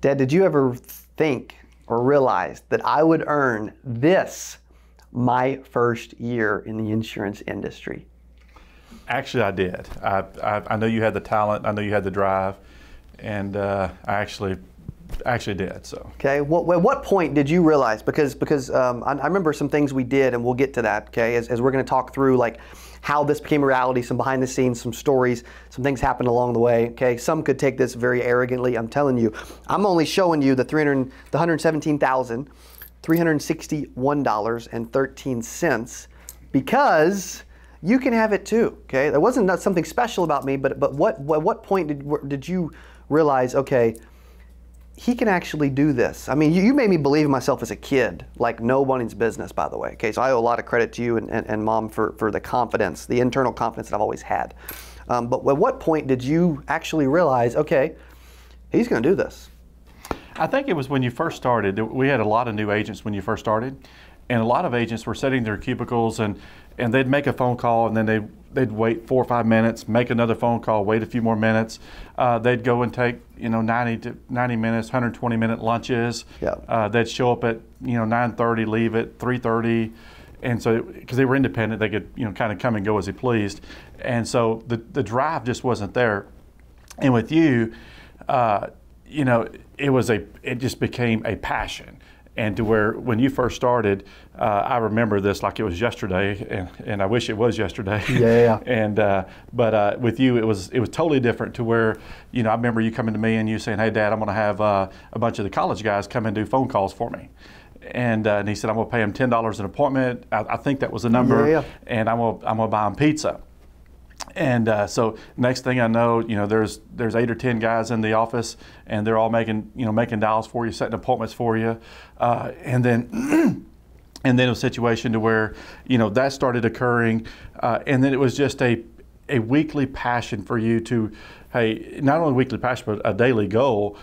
Dad, did you ever think or realize that I would earn this my first year in the insurance industry? Actually, I did. I know you had the talent. I know you had the drive, and I actually did. So okay, at what point did you realize? Because I remember some things we did, and we'll get to that. Okay, as we're going to talk through like how this became a reality, some behind the scenes, some stories, some things happened along the way. Okay, some could take this very arrogantly. I'm telling you, I'm only showing you the $117,361.13 because you can have it too. Okay, there wasn't something special about me, but what point did you realize? Okay, he can actually do this. I mean, you made me believe in myself as a kid, like nobody's business, by the way. Okay, so I owe a lot of credit to you and Mom for the confidence, the internal confidence that I've always had. But at what point did you actually realize, okay, he's going to do this? I think it was when you first started. We had a lot of new agents when you first started, and a lot of agents were sitting in their cubicles and they'd make a phone call and then they'd wait 4 or 5 minutes, make another phone call, wait a few more minutes. They'd go and take 90 minutes, 120-minute lunches. Yeah. They'd show up at 9:30, leave at 3:30, and so because they were independent, they could kind of come and go as they pleased, and so the drive just wasn't there. And with you, it just became a passion. And to where when you first started, I remember this like it was yesterday, and I wish it was yesterday. Yeah. But with you, it was totally different. To where I remember you coming to me and you saying, "Hey, Dad, I'm going to have a bunch of the college guys come and do phone calls for me," and he said, "I'm going to pay them $10 an appointment." I think that was the number. Yeah. And I'm going to buy them pizza. So next thing I know, there's 8 or 10 guys in the office, and they're all making dials for you, setting appointments for you, and then a situation to where that started occurring, and then it was just a weekly passion for you to, hey, not only weekly passion but a daily goal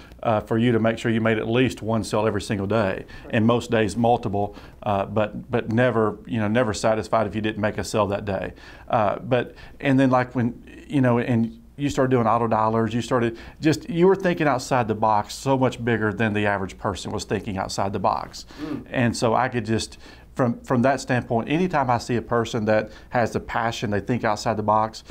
for you to make sure you made at least one sale every single day, and most days multiple, but never never satisfied if you didn't make a sale that day. And then like when and you started doing auto dialers, you were thinking outside the box so much bigger than the average person was thinking outside the box, and so I could just. From that standpoint, anytime I see a person that has the passion, they think outside the box,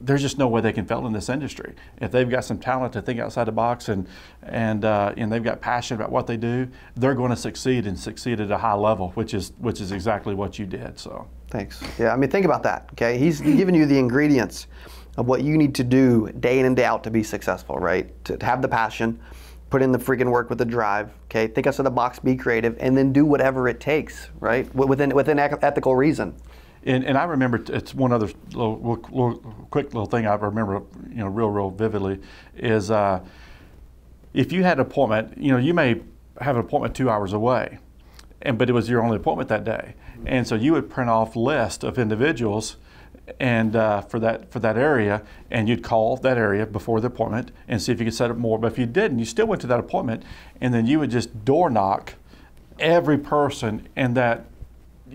there's just no way they can fail in this industry. If they've got some talent to think outside the box and they've got passion about what they do, they're going to succeed and succeed at a high level, which is exactly what you did. So thanks. Yeah, I mean, think about that. Okay, he's giving you the ingredients of what you need to do day in and day out to be successful, right? To have the passion. Put in the freaking work with the drive, okay? Think outside the box, be creative, and then do whatever it takes, right? Within ethical reason. And I remember, it's one other quick little thing I remember, real vividly, is if you had an appointment, you may have an appointment 2 hours away, but it was your only appointment that day. And so you would print off list of individuals for that area, and you'd call that area before the appointment and see if you could set up more. But if you didn't, you still went to that appointment, and then you would just door knock every person in that,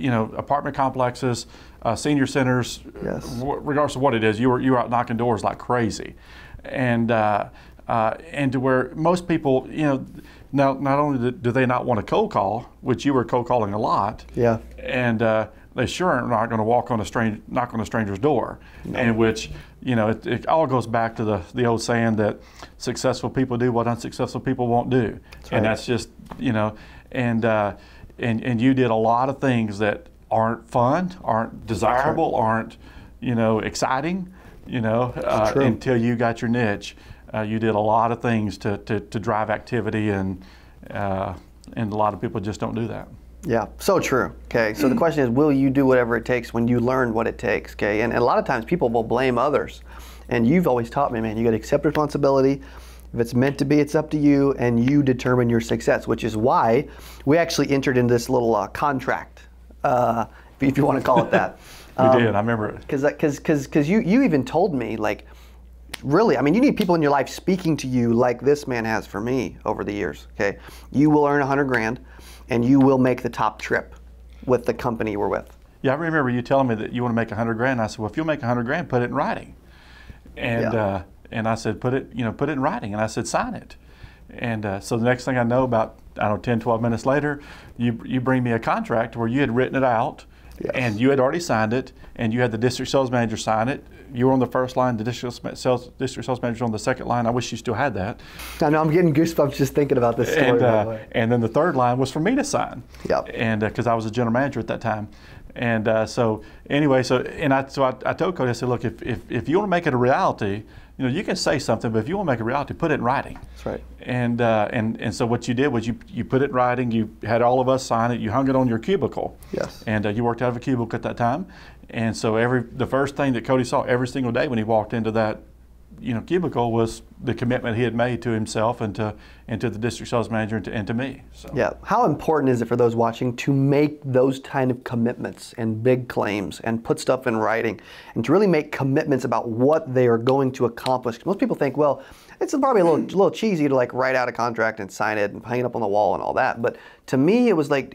apartment complexes, senior centers. Yes. Regardless of what it is, you were out knocking doors like crazy, and to where most people, now not only do they not want a cold call, which you were cold calling a lot. Yeah. They sure are not going to knock on a stranger's door. No. And which, it all goes back to the old saying that successful people do what unsuccessful people won't do. That's right. And that's just, and you did a lot of things that aren't fun, aren't desirable, right. Aren't, exciting, until you got your niche. You did a lot of things to drive activity, and a lot of people just don't do that. Yeah, so true. Okay, so the question is, will you do whatever it takes when you learn what it takes? Okay, and a lot of times people will blame others, and you've always taught me, man, you got to accept responsibility. If it's meant to be, it's up to you, and you determine your success, which is why we actually entered into this little contract, if you want to call it that. We did. I remember it. Because you even told me, like, really, I mean, you need people in your life speaking to you like this man has for me over the years. Okay, you will earn $100,000. And you will make the top trip with the company we're with. Yeah, I remember you telling me that you want to make $100,000. I said, well, if you'll make $100,000, put it in writing. And I said, put it in writing. And I said, sign it. And so the next thing I know, about 10, 12 minutes later, you bring me a contract where you had written it out. Yes. And you had already signed it, and you had the district sales manager sign it. You were on the first line, the district sales manager on the second line. I wish you still had that. I know, I'm getting goosebumps just thinking about this story. And then the third line was for me to sign. Yep. And because I was a general manager at that time. And so anyway, so I told Cody, I said, look, if you want to make it a reality, you know, you can say something, but if you want to make it a reality, put it in writing. That's right. And so what you did was you put it in writing. You had all of us sign it. You hung it on your cubicle. Yes. And you worked out of a cubicle at that time. And so the first thing that Cody saw every single day when he walked into that, you know, cubicle was the commitment he had made to himself and to the district sales manager and to me. So. Yeah. How important is it for those watching to make those kind of commitments and big claims and put stuff in writing and to really make commitments about what they are going to accomplish? Most people think, well, it's probably a little cheesy to like write out a contract and sign it and hang it up on the wall and all that. But to me, it was like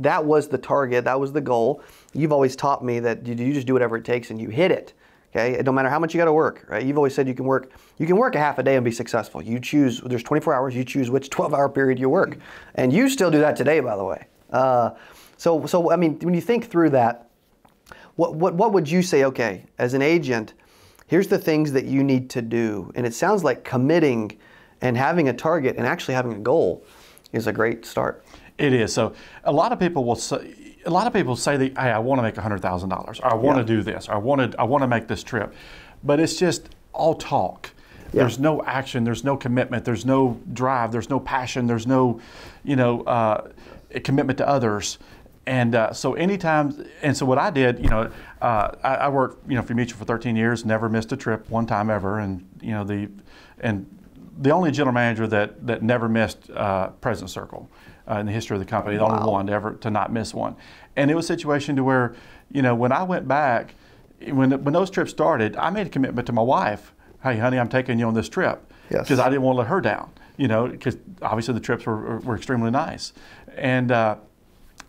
that was the target. That was the goal. You've always taught me that you just do whatever it takes and you hit it. Okay, it don't matter how much you got to work, right? You've always said you can work a half a day and be successful. You choose, there's 24 hours, you choose which 12-hour period you work. And you still do that today, by the way. So I mean, when you think through that, what would you say, okay, as an agent, here's the things that you need to do? And it sounds like committing and having a target and actually having a goal is a great start. It is. So a lot of people will say, that, hey, I want to make $100,000, or I want to do this, or I want to make this trip. But it's just all talk. Yeah. There's no action. There's no commitment. There's no drive. There's no passion. There's no, you know, commitment to others. And so anytime, and so what I did, you know, I worked, you know, for Mutual for 13 years, never missed a trip one time ever. And, you know, the only general manager that never missed President's Circle. In the history of the company, the only one ever to not miss one. And it was a situation to where, you know, when I went back, when those trips started, I made a commitment to my wife. Hey, honey, I'm taking you on this trip. Because I didn't want to let her down, you know, because obviously the trips were extremely nice. And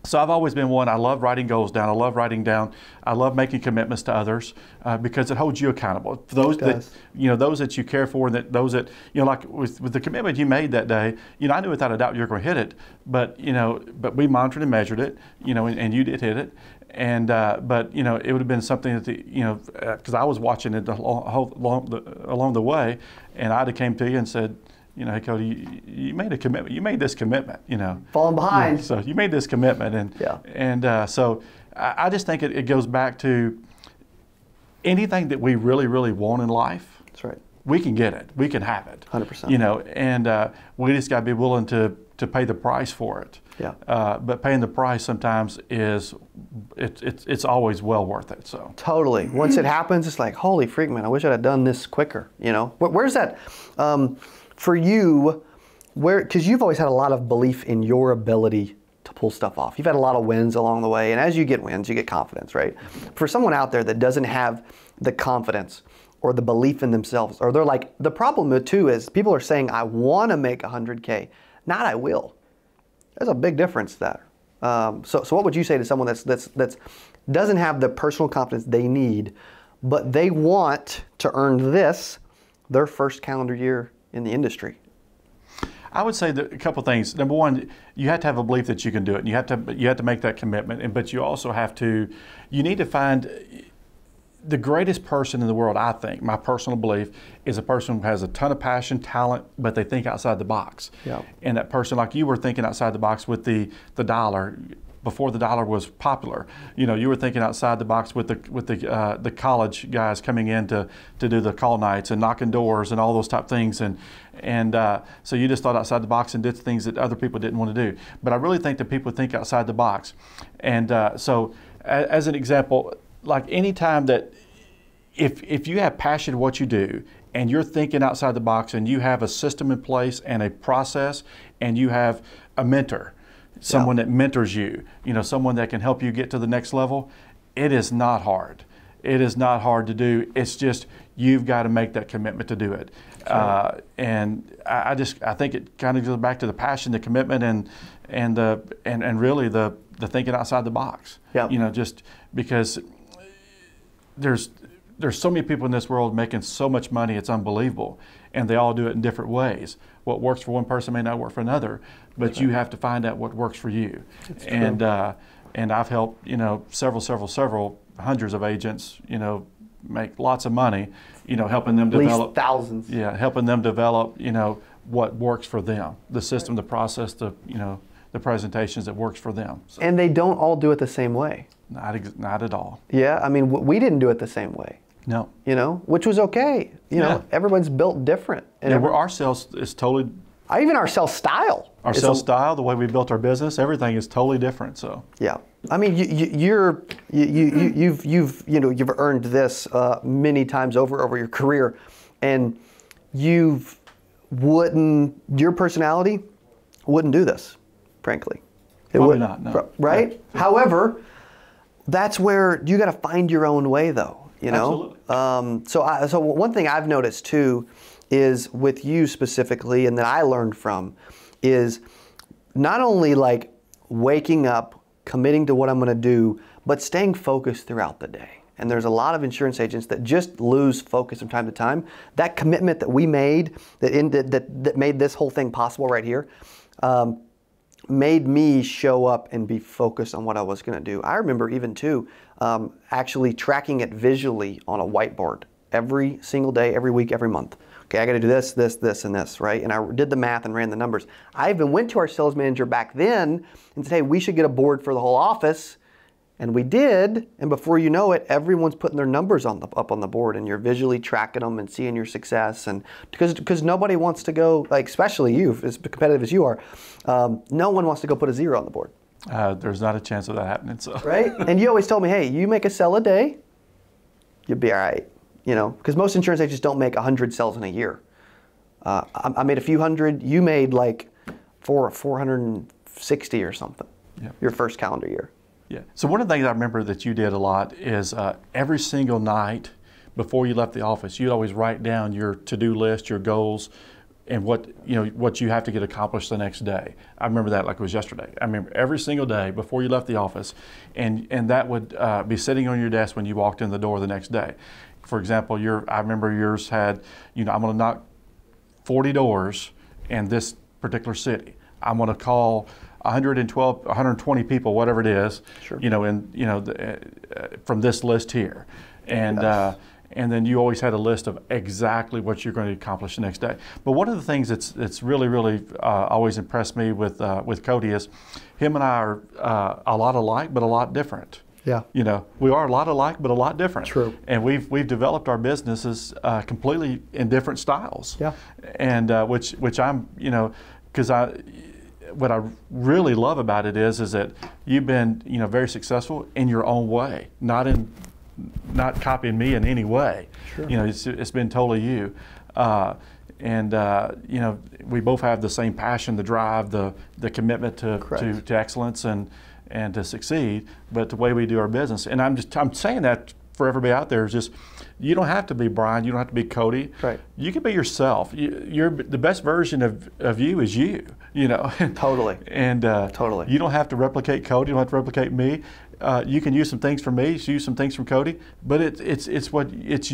so I've always been one, I love writing goals down. I love writing down. I love making commitments to others because it holds you accountable. For those that, you know, those that you care for, and those that, you know, like with the commitment you made that day, you know, I knew without a doubt you were going to hit it, but, you know, but we monitored and measured it, you know, and you did hit it. And, but, you know, it would have been something that, you know, because I was watching it along the way, and I'd have came to you and said, you know, hey, Cody, you made a commitment. You made this commitment, you know. Falling behind. Yeah, so you made this commitment. And so I just think it goes back to anything that we really, really want in life. That's right. We can get it. We can have it. 100%. You know, and we just got to be willing to pay the price for it. Yeah. But paying the price sometimes is, it's always well worth it. So totally. Once it happens, it's like, holy freak, man, I wish I'd have done this quicker, you know. Where's that... for you, because you've always had a lot of belief in your ability to pull stuff off. You've had a lot of wins along the way, and as you get wins, you get confidence, right? For someone out there that doesn't have the confidence or the belief in themselves, or they're like, the problem too is people are saying, I want to make 100K, not I will. There's a big difference there. So what would you say to someone that's doesn't have the personal confidence they need, but they want to earn this, their first calendar year in the industry? I would say that a couple things. Number one, you have to have a belief that you can do it, and you have to make that commitment. And but you also have to, you need to find the greatest person in the world. I think my personal belief is a person who has a ton of passion, talent, but they think outside the box. Yeah. And that person, like you were thinking outside the box with the dollar. Before the dollar was popular, you know, you were thinking outside the box with the college guys coming in to do the call nights and knocking doors and all those type things, and so you just thought outside the box and did things that other people didn't want to do. But I really think that people think outside the box, and so as an example, like any time that if you have passion for what you do and you're thinking outside the box and you have a system in place and a process and you have a mentor. Someone that mentors you, you know, someone that can help you get to the next level. It is not hard. It is not hard to do. It's just you've got to make that commitment to do it. Sure. And I think it kind of goes back to the passion, the commitment, and really the thinking outside the box. Yep. You know, just because there's so many people in this world making so much money, it's unbelievable, and they all do it in different ways. what works for one person may not work for another, but you have to find out what works for you. And I've helped, you know, several hundreds of agents, you know, make lots of money, you know, helping them develop. At least thousands. Yeah, helping them develop, you know, what works for them, the system, the process, the, you know, the presentations that works for them. So. And they don't all do it the same way. Not at all. Yeah, I mean, we didn't do it the same way. No. You know, which was okay. You know, everyone's built different. And yeah, our sales is totally... Even our sales style. Our sales style, the way we built our business, everything is totally different, so. Yeah. I mean, you've earned this many times over your career, and your personality wouldn't do this, frankly. It probably not, no. Right? Yeah. However, that's where you got to find your own way, though. You know, so one thing I've noticed too is with you specifically, and that I learned from, is not only like waking up, committing to what I'm going to do, but staying focused throughout the day. And there's a lot of insurance agents that just lose focus from time to time. That commitment that we made, that made this whole thing possible right here, made me show up and be focused on what I was going to do. I remember even too, actually tracking it visually on a whiteboard every single day, every week, every month. Okay, I got to do this, this, this, and this, right? And I did the math and ran the numbers. I even went to our sales manager back then and said, hey, we should get a board for the whole office. And we did, and before you know it, everyone's putting their numbers up on the board, and you're visually tracking them and seeing your success. And because nobody wants to go, like, especially you, as competitive as you are, no one wants to go put a zero on the board. There's not a chance of that happening. So. Right? And you always told me, hey, you make a sell a day, you'll be all right. You know, because most insurance agents don't make 100 sales in a year. I made a few hundred. You made like 460 or something. Yep. Your first calendar year. Yeah. So one of the things I remember that you did a lot is every single night before you left the office, you'd always write down your to-do list, your goals, and what you have to get accomplished the next day. I remember that like it was yesterday. I remember every single day before you left the office, and that would be sitting on your desk when you walked in the door the next day. For example, I remember yours had, you know, I'm going to knock 40 doors in this particular city. I'm going to call 112, 120 people, whatever it is, sure. You know, and you know, from this list here, and yes. And then you always had a list of exactly what you're going to accomplish the next day. But one of the things that's really always impressed me with Cody is, him and I are a lot alike, but a lot different. Yeah. You know, we are a lot alike, but a lot different. True. And we've developed our businesses completely in different styles. Yeah. And which I'm, you know, because what I really love about it is that you've been, you know, very successful in your own way, not copying me in any way. Sure. You know, it's been totally you, you know, we both have the same passion, the drive, the commitment to excellence and to succeed. But the way we do our business, and I'm saying that for everybody out there, is just, you don't have to be Brian, you don't have to be Cody. Right. You can be yourself. You're the best version of you is you. You know. Totally. And totally. You don't have to replicate Cody. You don't have to replicate me. You can use some things from me. Use some things from Cody. But it's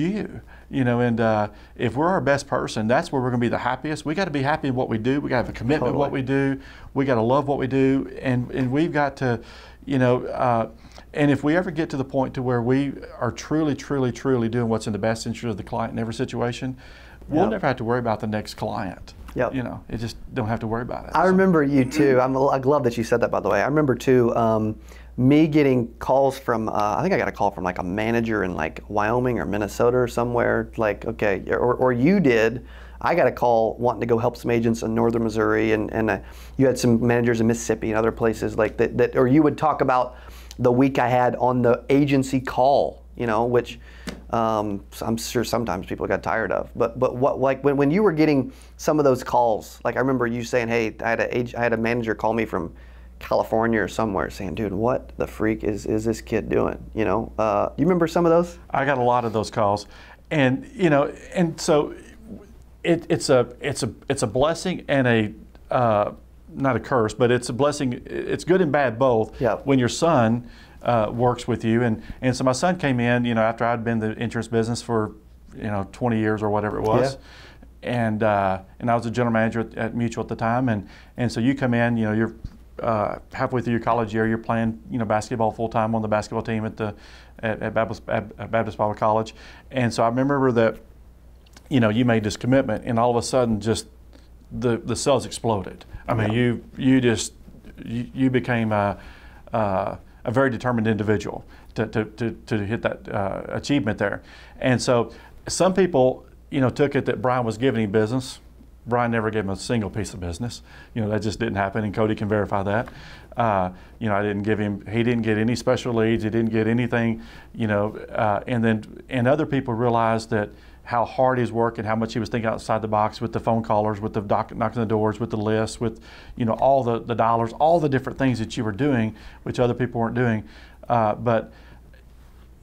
you. You know. And if we're our best person, that's where we're going to be the happiest. We got to be happy in what we do. We got to have a commitment to what we do. We got to love what we do. And we've got to, you know. And if we ever get to the point to where we are truly doing what's in the best interest of the client in every situation, we'll never have to worry about the next client. Yep. You know, it just don't have to worry about it. I remember you too. I love that you said that, by the way. I remember too, me getting calls from, I think I got a call from like a manager in like Wyoming or Minnesota or somewhere, like, okay, or you did. I got a call wanting to go help some agents in northern Missouri, and you had some managers in Mississippi and other places like that, or you would talk about the week I had on the agency call, you know, which I'm sure sometimes people got tired of. But what, like when you were getting some of those calls, like I remember you saying, hey, I had a manager call me from California or somewhere saying, dude, what the freak is this kid doing? You know, you remember some of those? I got a lot of those calls, and you know, and so it's a blessing and a not a curse, but it's a blessing. It's good and bad both. Yep. When your son works with you, and so my son came in, you know, after I'd been in the insurance business for, you know, 20 years or whatever it was, And I was a general manager at Mutual at the time, and so you come in, you're halfway through your college year, you're playing basketball full time on the basketball team at Baptist Bible College, and so I remember that you made this commitment, and all of a sudden just the cells exploded. I mean, you became a very determined individual to hit that achievement there, and so some people took it that Brian was giving him business. Brian never gave him a single piece of business. That just didn't happen, and Cody can verify that. I didn't give him, he didn't get any special leads, he didn't get anything, and other people realized that how hard he's working, how much he was thinking outside the box with the phone callers, with the knocking the doors, with the lists, with all the dollars, all the different things that you were doing, which other people weren't doing. But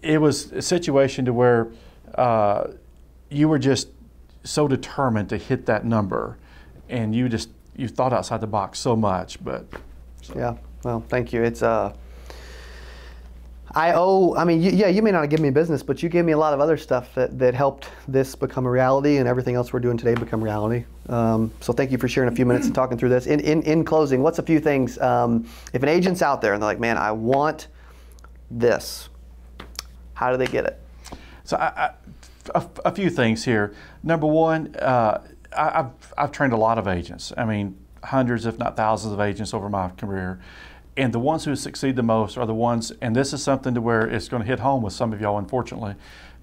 it was a situation to where you were just so determined to hit that number, and you thought outside the box so much. But so. Yeah, well, thank you. It's you may not give me business, but you gave me a lot of other stuff that helped this become a reality, and everything else we're doing today become reality. So thank you for sharing a few minutes and talking through this. In closing, what's a few things, if an agent's out there and they're like, man, I want this, how do they get it? So a few things here. Number one, I've trained a lot of agents. I mean, hundreds, if not thousands of agents over my career. And the ones who succeed the most are the ones, and this is something to where it's going to hit home with some of y'all, unfortunately,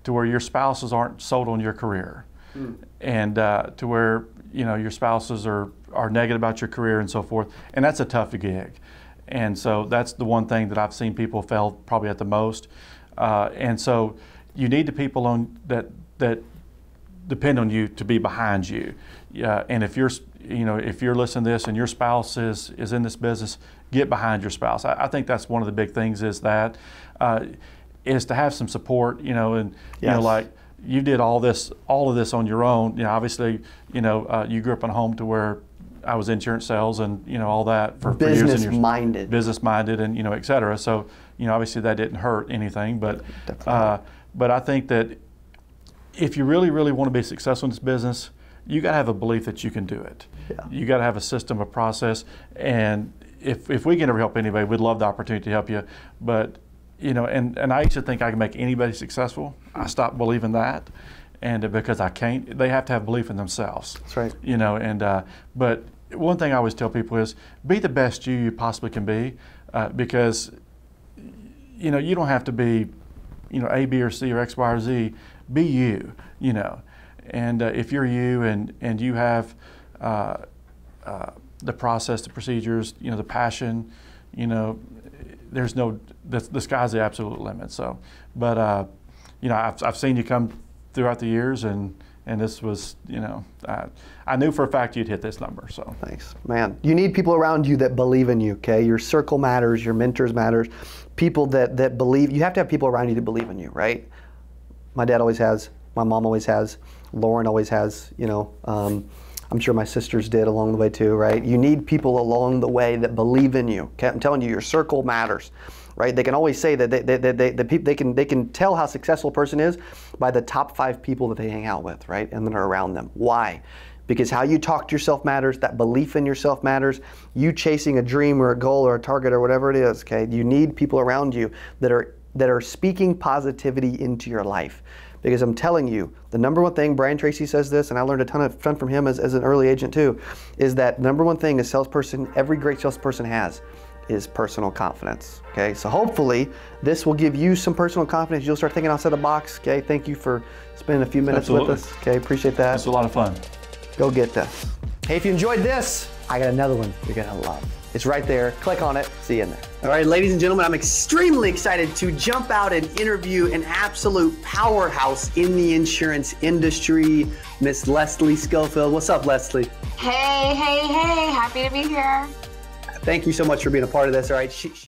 to where your spouses aren't sold on your career. Mm. And to where, your spouses are negative about your career and so forth. And that's a tough gig. And so that's the one thing that I've seen people fail probably at the most. And so you need the people that depend on you to be behind you. And if you're, if you're listening to this and your spouse is in this business, get behind your spouse. I think that's one of the big things is that, is to have some support, and, yes. Like you did all of this on your own. Obviously, you grew up in a home to where I was insurance sales and, all that for years. Business minded and, et cetera. So, obviously that didn't hurt anything, but I think that if you really, really want to be successful in this business, you got to have a belief that you can do it. Yeah. You got to have a system, a process, and if we can ever help anybody, we'd love the opportunity to help you. But and I used to think I can make anybody successful. I stopped believing that, and because I can't, they have to have belief in themselves. That's right. But one thing I always tell people is be the best you possibly can be, because you don't have to be A, B, or C, or X, Y, or Z. Be you. And if you're you and you have the process, the procedures, the passion, there's no, the sky's the absolute limit. So, but I've seen you come throughout the years, and this was, I knew for a fact you'd hit this number. So thanks, man. You need people around you that believe in you. Okay, your circle matters, your mentors matters, people that believe. You have to have people around you that believe in you, right? My dad always has. My mom always has. Lauren always has, I'm sure my sisters did along the way too, right? You need people along the way that believe in you. Okay? I'm telling you, your circle matters, right? They can always say that they can tell how successful a person is by the top 5 people that they hang out with, right? And then are around them. Why? Because how you talk to yourself matters, that belief in yourself matters, you chasing a dream or a goal or a target or whatever it is, okay? You need people around you that are speaking positivity into your life. Because I'm telling you, the number one thing, Brian Tracy says this, and I learned a ton from him as an early agent too, is that number one thing a salesperson, every great salesperson has, is personal confidence, okay? So hopefully this will give you some personal confidence. You'll start thinking outside the box, okay? Thank you for spending a few minutes with us, okay? Appreciate that. It's a lot of fun. Go get this. Hey, if you enjoyed this, I got another one you're gonna love. It's right there. Click on it. See you in there. All right, ladies and gentlemen, I'm extremely excited to jump out and interview an absolute powerhouse in the insurance industry, Miss Leslie Schofield. What's up, Leslie? Hey, hey, hey. Happy to be here. Thank you so much for being a part of this. All right.